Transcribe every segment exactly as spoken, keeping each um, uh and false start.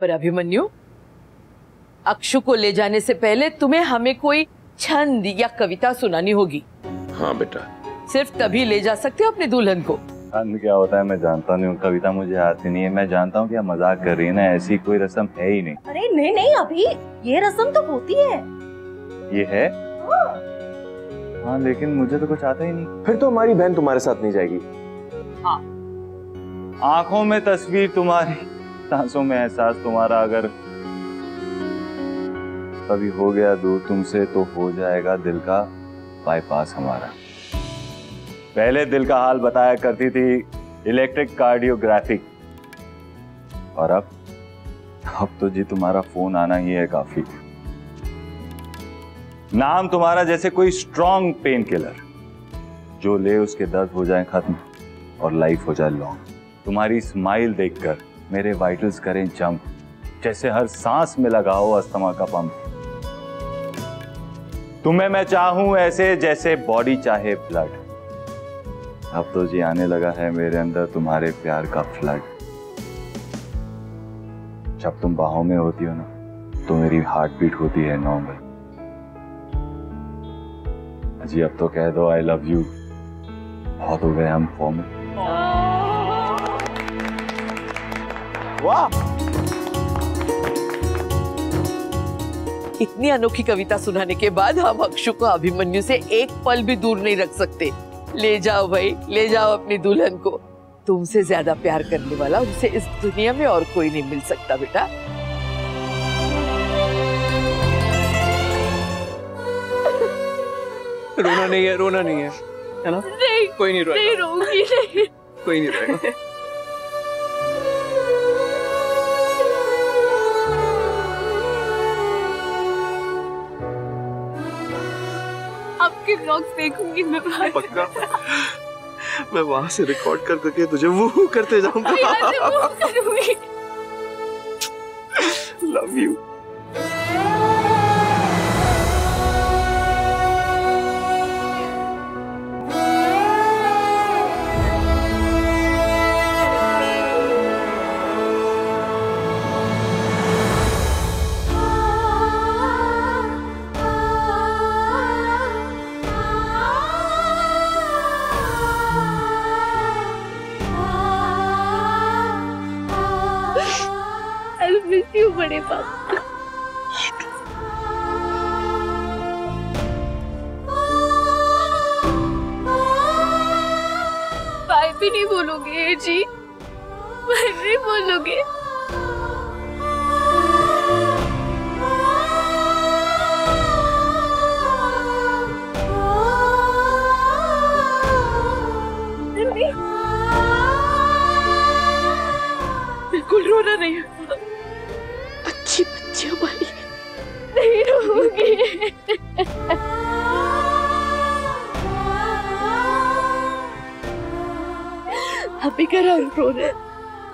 पर अभिमन्यु, अक्षु को ले जाने से पहले तुम्हें हमें कोई छंद या कविता सुनानी होगी। हाँ बेटा। सिर्फ तभी ले जा सकते हो अपने दुल्हन को। छंद क्या होता है मैं जानता नहीं हूँ, कविता मुझे आती नहीं है। मैं जानता हूँ कि आप मजाक कर रही है ना, ऐसी कोई रस्म है ही नहीं। अरे नहीं नहीं अभी, ये रस्म तो होती है। ये है? हाँ लेकिन मुझे तो कुछ आता ही नहीं। फिर तो हमारी बहन तुम्हारे साथ नहीं जाएगी। हाँ। आंखों में तस्वीर तुम्हारी, सांसों में एहसास तुम्हारा, अगर कभी हो गया दूर तुमसे तो हो जाएगा दिल का बाईपास हमारा। पहले दिल का हाल बताया करती थी इलेक्ट्रिक कार्डियोग्राफी, और अब अब तो जी तुम्हारा फोन आना ही है काफी। नाम तुम्हारा जैसे कोई स्ट्रॉन्ग पेन किलर, जो ले उसके दर्द हो जाए खत्म और लाइफ हो जाए लॉन्ग। तुम्हारी स्माइल देखकर मेरे वाइटल्स करें जंप, जैसे हर सांस में लगाओ अस्थमा का पंप। तुम्हें मैं चाहूं ऐसे जैसे बॉडी चाहे ब्लड, अब तो जी आने लगा है मेरे अंदर तुम्हारे प्यार का फ्लड। जब तुम बाहों में होती हो ना तो मेरी हार्ट बीट होती है नॉर्मल। जी अब तो कह दो आई लव यू, बहुत हो गए हम फॉर्मल। वाह! इतनी अनोखी कविता सुनाने के बाद हम अक्षु को अभिमन्यु से एक पल भी दूर नहीं रख सकते। ले जाओ भाई, ले जाओ अपनी दुल्हन को। तुमसे ज्यादा प्यार करने वाला उसे इस दुनिया में और कोई नहीं मिल सकता बेटा। रोना नहीं है, रोना नहीं है, है ना? नहीं, कोई नहीं रोएगा। नहीं रोऊंगी, नहीं। कोई नहीं रोएगा। आपके व्लॉग्स देखूंगी मैं भाई। पक्का? मैं वहां से रिकॉर्ड कर करके तुझे वो करते जाऊंगा। Love you. बड़े पापा, बाय भी नहीं बोलोगे जी, बाय भी बोलोगे। बिल्कुल रोना नहीं है। नहीं रोगी। अभी करा रो रहे,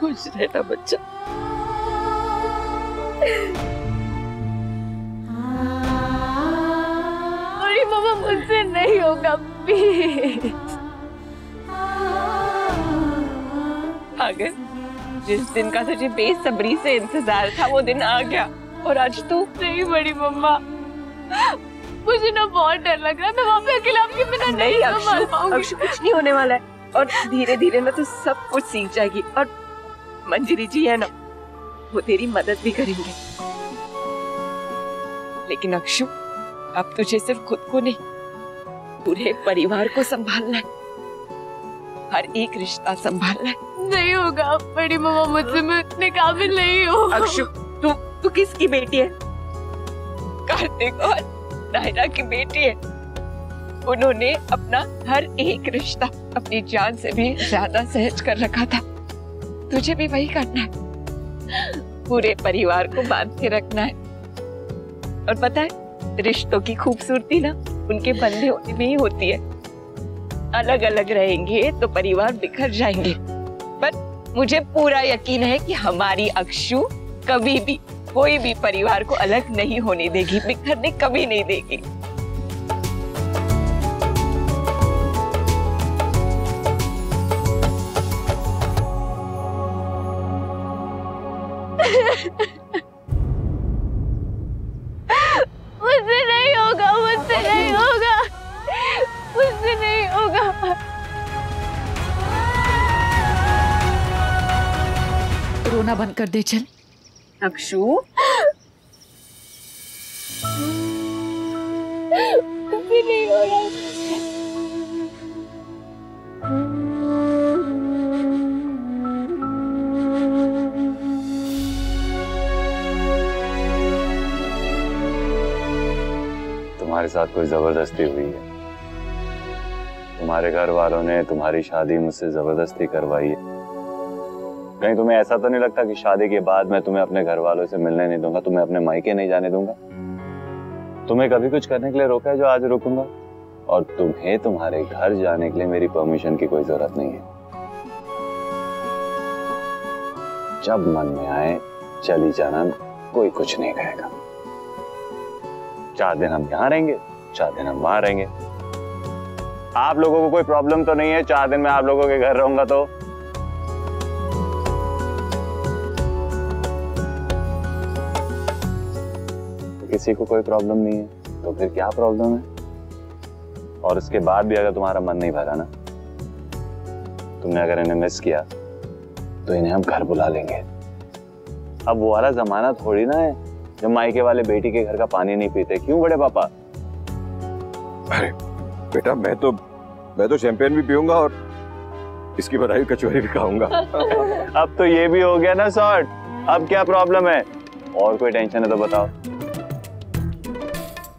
खुश रहना बच्चा। अरे मामा मुझसे नहीं होगा प्लीज। अगर जिस दिन का तुझे बेसब्री से इंतजार था वो दिन आ गया, और आज तू नहीं। बड़ी मम्मा मुझे ना बहुत डर लग रहा है, मैं वहाँ पे अकेला आपके बिना नहीं संभाल पाऊंगी। अक्षु कुछ नहीं होने वाला है, और धीरे धीरे ना तू सब कुछ सीख जाएगी। और मंजरी जी है ना, वो तेरी मदद भी करेंगे। लेकिन अक्षु अब तुझे सिर्फ खुद को नहीं पूरे परिवार को संभालना है, हर एक रिश्ता संभालना है। नहीं होगा बड़ी मम्मा मुझसे, मैं इतने काबिल नहीं हूँ। अक्षु तू तू किसकी बेटी है? कार्तिक और नायरा की बेटी है। उन्होंने अपना हर एक रिश्ता अपनी जान से भी ज्यादा सहज कर रखा था। तुझे भी वही करना है, पूरे परिवार को बांध के रखना है। और पता है रिश्तों की खूबसूरती ना उनके बंधे होने में ही होती है। अलग अलग रहेंगे तो परिवार बिखर जाएंगे, पर मुझे पूरा यकीन है कि हमारी अक्षु कभी भी कोई भी परिवार को अलग नहीं होने देगी, बिखरने कभी नहीं देगी। मुझसे नहीं होगा, मुझसे नहीं होगा, मुझसे नहीं होगा। रोना बंद कर दे चल। अक्षु मुझसे नहीं होगा। तुम्हारे साथ कोई जबरदस्ती हुई है, तुम्हारे घर वालों ने तुम्हारी शादी मुझसे जबरदस्ती करवाई है। कहीं तुम्हें ऐसा तो नहीं लगता कि शादी के बाद मैं तुम्हें अपने घर वालों से मिलने नहीं दूंगा, तुम्हें अपने मायके नहीं जाने दूंगा? तुम्हें कभी कुछ करने के लिए रोका है जो आज रोकूंगा? और तुम्हें तुम्हारे घर जाने के लिए मेरी परमिशन की कोई जरूरत नहीं है। जब मन में आए चली जाना, कोई कुछ नहीं कहेगा। चार दिन हम यहाँ रहेंगे, चार दिन हम वहां रहेंगे। आप लोगों को कोई प्रॉब्लम तो नहीं है? चार दिन में आप लोगों के घर रहूंगा तो किसी को कोई प्रॉब्लम नहीं है, तो फिर क्या प्रॉब्लम है? और उसके बाद भी अगर तुम्हारा मन नहीं भरा ना, तुमने अगर इन्हें मिस किया तो इन्हें हम घर बुला लेंगे। अब वो वाला जमाना थोड़ी ना है जब मायके वाले बेटी के घर का पानी नहीं पीते। क्यों बड़े पापा? अरे बेटा, मैं तो मैं तो शैंपेन भी पीऊंगा और इसकी बराई कचौरी भी खाऊंगा। अब तो ये भी हो गया ना शॉर्ट, अब क्या प्रॉब्लम है? और कोई टेंशन है तो बताओ।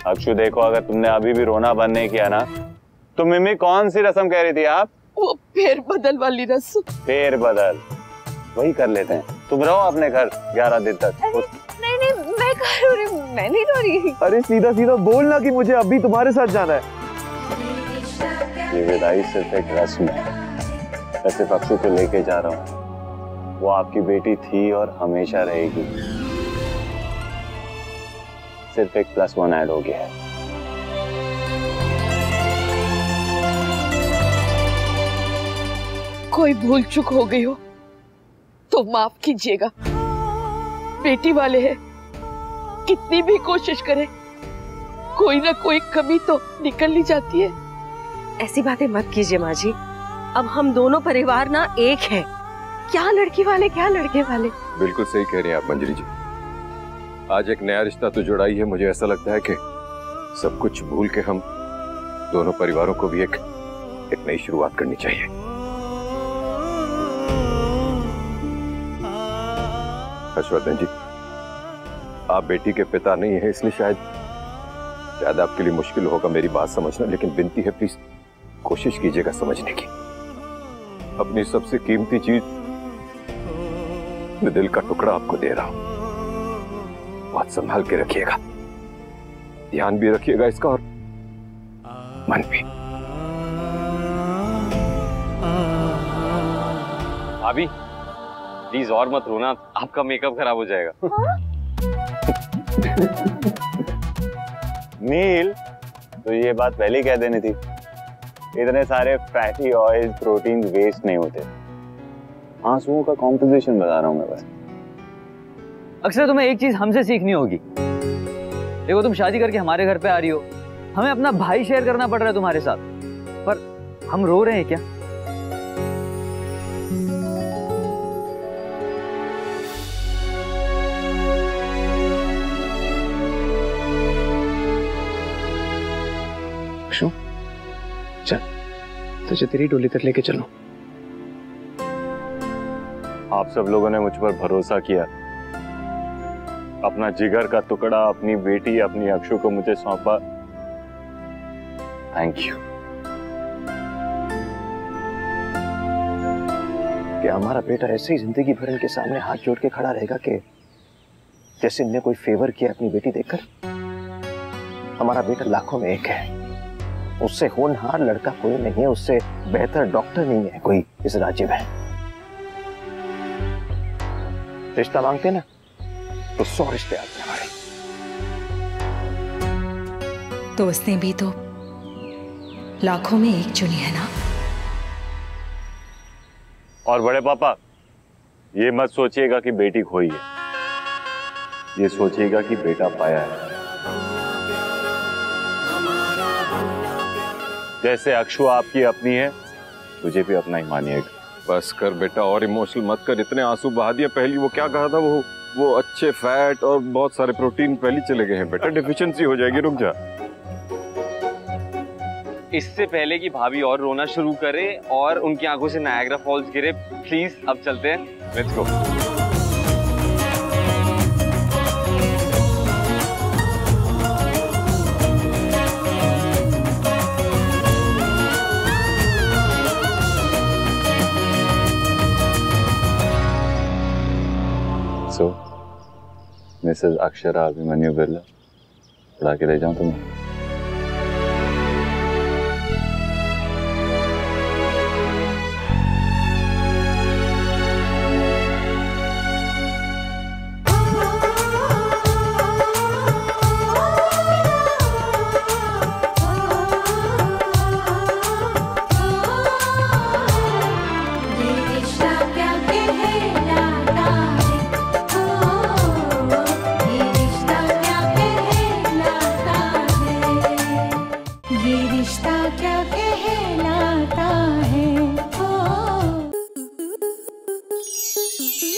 अक्षु देखो, अगर तुमने अभी भी रोना बंद नहीं किया ना तो मिम्मी कौन सी रस्म कह रही थी आप? वो फेर बदल वाली रस्म। फेर बदल वही कर लेते हैं, तुम रहो अपने घर ग्यारह दिन तक। मैं नहीं रो रही। अरे सीधा सीधा बोलना कि मुझे अभी तुम्हारे साथ जाना है। ये विदाई सिर्फ एक रस्म है, मैं सिर्फ अक्षु को लेके जा रहा हूँ। वो आपकी बेटी थी और हमेशा रहेगी, सिर्फ एक प्लस वन ऐड हो गया है। कोई भूल चूक हो गई हो तो माफ कीजिएगा। बेटी वाले हैं, कितनी भी कोशिश करे कोई ना कोई कमी तो निकल ही जाती है। ऐसी बातें मत कीजिए माँ जी, अब हम दोनों परिवार ना एक है। क्या लड़की वाले क्या लड़के वाले। बिल्कुल सही कह रही हैं आप मंजरी जी। आज एक नया रिश्ता तो जुड़ाई है, मुझे ऐसा लगता है कि सब कुछ भूल के हम दोनों परिवारों को भी एक एक नई शुरुआत करनी चाहिए। हर्षवर्धन जी, आप बेटी के पिता नहीं है इसलिए शायद शायद आपके लिए मुश्किल होगा मेरी बात समझना, लेकिन विनती है प्लीज कोशिश कीजिएगा समझने की। अपनी सबसे कीमती चीज, मैं दिल का टुकड़ा आपको दे रहा हूं, बात संभाल के रखिएगा, ध्यान भी रखिएगा इसका और मन भी। भाभी प्लीज और मत रोना, आपका मेकअप खराब हो जाएगा। नील, तो ये बात पहले कह देनी थी, इतने सारे फैटी ऑयल्स प्रोटीन वेस्ट नहीं होते। आंसुओं का कॉम्पोजिशन बता रहा हूं मैं बस। अक्षर, तुम्हें एक चीज हमसे सीखनी होगी। देखो, तुम शादी करके हमारे घर पे आ रही हो, हमें अपना भाई शेयर करना पड़ रहा है तुम्हारे साथ, पर हम रो रहे हैं क्या? तुझे तेरी डोली तक लेके चलो। आप सब लोगों ने मुझ पर भरोसा किया, अपना जिगर का टुकड़ा, अपनी बेटी, अपनी अक्षु को मुझे सौंपा। Thank you. क्या हमारा बेटा ऐसे ही जिंदगी भर इनके सामने हाथ जोड़ के खड़ा रहेगा कि जैसे इनने कोई फेवर किया अपनी बेटी देखकर? हमारा बेटा लाखों में एक है, उससे होनहार लड़का कोई नहीं है, उससे बेहतर डॉक्टर नहीं है कोई इस राज्य में। रिश्ता मांगते ना तो सौ रिश्ते आते हमारे। तो उसने भी तो लाखों में एक चुनी है ना। और बड़े पापा, ये मत सोचिएगा कि बेटी खोई है। ये सोचेगा कि बेटा पाया है। जैसे अक्षु आपकी अपनी है, तुझे भी अपना ही मानिएगा। बस कर बेटा, और इमोशनल मत कर। इतने आंसू बहा दिया पहली। वो क्या कहा था, वो वो अच्छे फैट और बहुत सारे प्रोटीन पहले चले गए हैं बेटा, डिफिशिएंसी हो जाएगी। रुक जा, इससे पहले कि भाभी और रोना शुरू करे और उनकी आंखों से नायग्रा फॉल्स गिरे, प्लीज अब चलते हैं। Let's go. So, Mrs Akshara Abhimanyu Birla, बुला के ले जाऊं तुम्हें?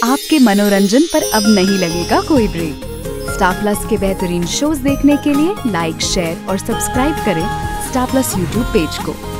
आपके मनोरंजन पर अब नहीं लगेगा कोई ब्रेक। स्टार प्लस के बेहतरीन शोज देखने के लिए लाइक, शेयर और सब्सक्राइब करें स्टार प्लस यूट्यूब पेज को।